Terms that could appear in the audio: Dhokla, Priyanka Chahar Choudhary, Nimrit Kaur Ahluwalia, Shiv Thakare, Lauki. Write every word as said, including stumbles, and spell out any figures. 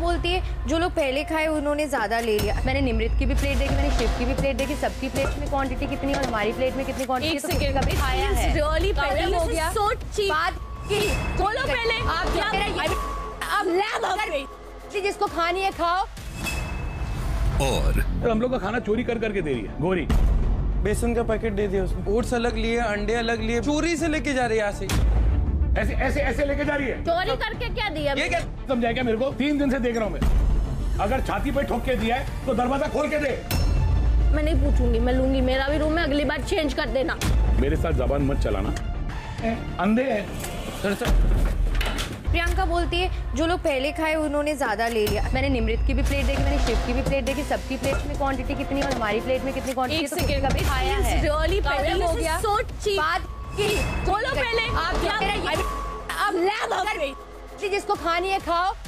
बोलती है जो लोग पहले खाए उन्होंने ज़्यादा ले लिया। मैंने निमृत की भी प्लेट देखी, मैंने शिव की भी प्लेट देखी, सबकी प्लेट में क्वांटिटी कितनी और हमारी प्लेट में कितनी क्वांटिटी। जिसको खानी है खाओ। और हम लोग का खाना चोरी कर करके दे रही है गोरी। बेसन का पैकेट दे दिया उसमें, ओट्स अलग लिए, अंडे अलग लिए, चोरी से लेके जा रही है यहाँ से, ऐसे ऐसे ऐसे लेके जा रही है। चोरी करके क्या दिया? ये क्या समझाएगा मेरे को? तीन दिन से देख रहा हूँ मैं, अगर छाती पे ठोक के दिया है तो दरवाजा खोल के दे। मैं नहीं पूछूंगी, मैं लूंगी मेरा भी रूम है, अगली बार चेंज कर देना। मेरे साथ जबान मत चलाना, अंधे है। प्रियंका बोलती है जो लोग पहले खाए उन्होंने ज़्यादा ले लिया। मैंने निमृत की भी प्लेट देखी, मैंने शिव की भी प्लेट देखी, सबकी प्लेट में क्वांटिटी कितनी और हमारी प्लेट में कितनी क्वांटिटी। तो कभी खाया है रियली पहले हो गया सो चीप बात की। बोलो पहले आप क्या, अब लैब हो गई। जिसको खानी है खाओ।